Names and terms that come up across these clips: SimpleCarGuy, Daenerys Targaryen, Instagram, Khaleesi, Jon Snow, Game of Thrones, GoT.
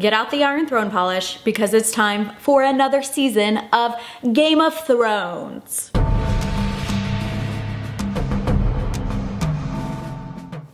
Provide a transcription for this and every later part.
get out the Iron Throne polish because it's time for another season of Game of Thrones.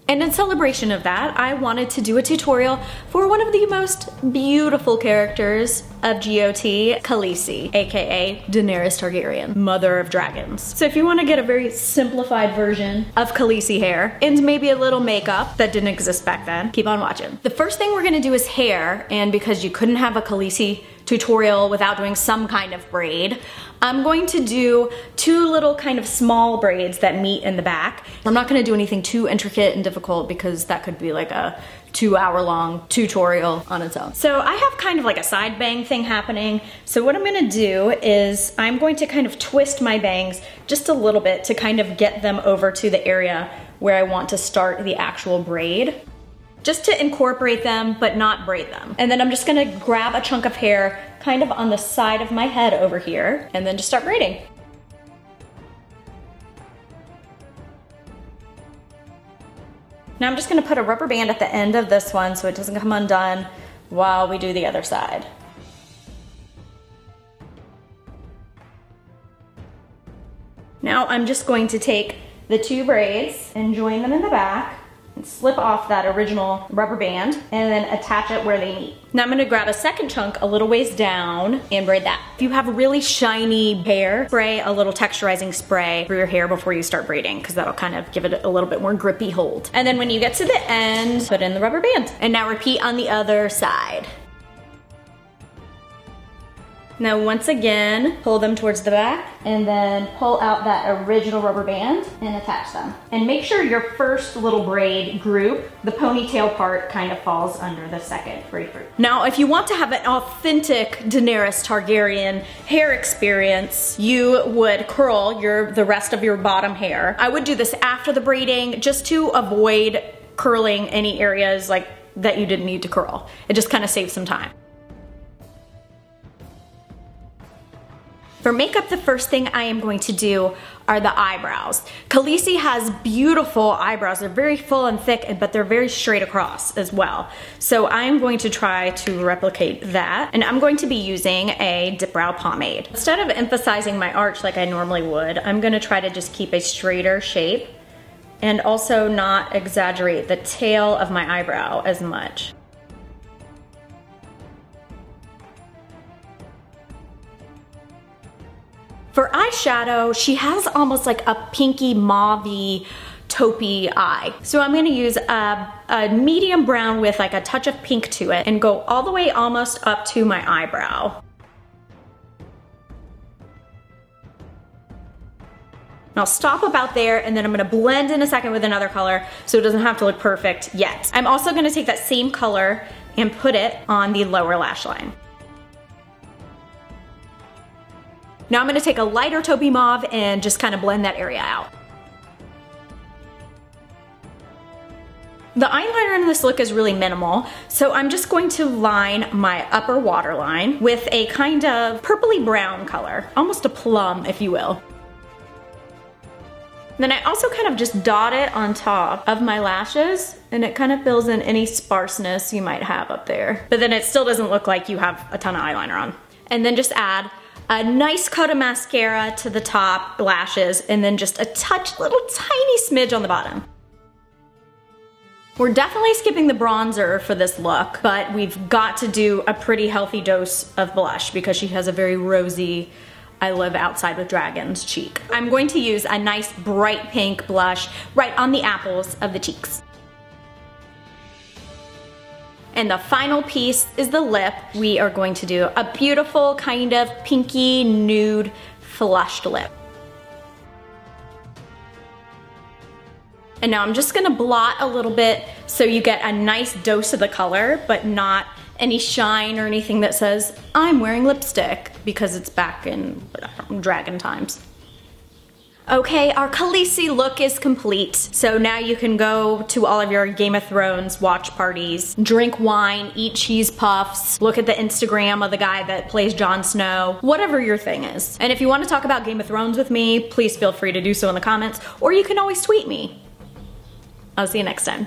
And in celebration of that, I wanted to do a tutorial for one of the most beautiful characters of GOT, Khaleesi, aka Daenerys Targaryen, mother of dragons. So if you want to get a very simplified version of Khaleesi hair and maybe a little makeup that didn't exist back then, keep on watching. The first thing we're going to do is hair, and because you couldn't have a Khaleesi tutorial without doing some kind of braid, I'm going to do two little kind of small braids that meet in the back. I'm not going to do anything too intricate and difficult because that could be like a 2 hour long tutorial on its own. So I have kind of like a side bang thing happening. So what I'm gonna do is I'm going to kind of twist my bangs just a little bit to kind of get them over to the area where I want to start the actual braid, just to incorporate them but not braid them. And then I'm just gonna grab a chunk of hair kind of on the side of my head over here and then just start braiding. Now I'm just gonna put a rubber band at the end of this one so it doesn't come undone while we do the other side. Now I'm just going to take the two braids and join them in the back and slip off that original rubber band and then attach it where they meet. Now I'm gonna grab a second chunk a little ways down and braid that. If you have really shiny hair, spray a little texturizing spray for your hair before you start braiding because that'll kind of give it a little bit more grippy hold. And then when you get to the end, put in the rubber band. And now repeat on the other side. Now once again, pull them towards the back and then pull out that original rubber band and attach them. And make sure your first little braid group, the ponytail part, kind of falls under the second braid group. Now if you want to have an authentic Daenerys Targaryen hair experience, you would curl the rest of your bottom hair. I would do this after the braiding just to avoid curling any areas like that you didn't need to curl. It just kind of saves some time. For makeup, the first thing I am going to do are the eyebrows. Khaleesi has beautiful eyebrows. They're very full and thick, but they're very straight across as well. So I'm going to try to replicate that. And I'm going to be using a dip brow pomade. Instead of emphasizing my arch like I normally would, I'm gonna try to just keep a straighter shape and also not exaggerate the tail of my eyebrow as much. For eyeshadow, she has almost like a pinky mauve-y, taupey eye. So I'm gonna use a medium brown with like a touch of pink to it and go all the way almost up to my eyebrow. And I'll stop about there, and then I'm gonna blend in a second with another color so it doesn't have to look perfect yet. I'm also gonna take that same color and put it on the lower lash line. Now I'm gonna take a lighter taupey mauve and just kind of blend that area out. The eyeliner in this look is really minimal, so I'm just going to line my upper waterline with a kind of purpley brown color, almost a plum, if you will. Then I also kind of just dot it on top of my lashes, and it kind of fills in any sparseness you might have up there. But then it still doesn't look like you have a ton of eyeliner on. And then just add a nice coat of mascara to the top lashes, and then just a touch, little tiny smidge on the bottom. We're definitely skipping the bronzer for this look, but we've got to do a pretty healthy dose of blush because she has a very rosy, I live outside with dragons cheek. I'm going to use a nice bright pink blush right on the apples of the cheeks. And the final piece is the lip. We are going to do a beautiful kind of pinky nude flushed lip. And now I'm just gonna blot a little bit so you get a nice dose of the color, but not any shine or anything that says, I'm wearing lipstick, because it's back in dragon times. Okay, our Khaleesi look is complete. So now you can go to all of your Game of Thrones watch parties, drink wine, eat cheese puffs, look at the Instagram of the guy that plays Jon Snow, whatever your thing is. And if you want to talk about Game of Thrones with me, please feel free to do so in the comments, or you can always tweet me. I'll see you next time.